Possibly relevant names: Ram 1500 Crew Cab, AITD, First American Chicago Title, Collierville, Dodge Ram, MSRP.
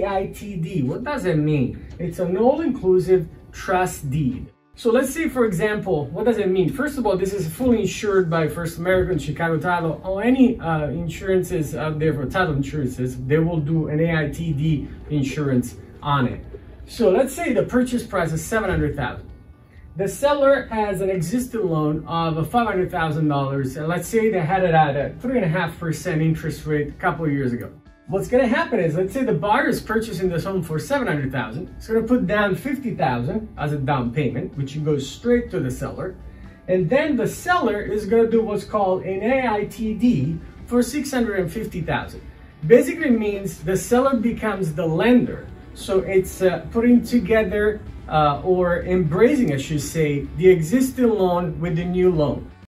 AITD. What does it mean? It's an all-inclusive trust deed. So let's see, for example, what does it mean? First of all, this is fully insured by First American Chicago Title, or any insurances out there for title insurances. They will do an AITD insurance on it. So let's say the purchase price is $700,000. The seller has an existing loan of $500,000, and let's say they had it at a 3.5% interest rate a couple of years ago. What's going to happen is, let's say the buyer is purchasing this home for $700,000. It's going to put down $50,000 as a down payment, which goes straight to the seller. And then the seller is going to do what's called an AITD for $650,000. Basically means the seller becomes the lender. So it's putting together or embracing, I should say, the existing loan with the new loan.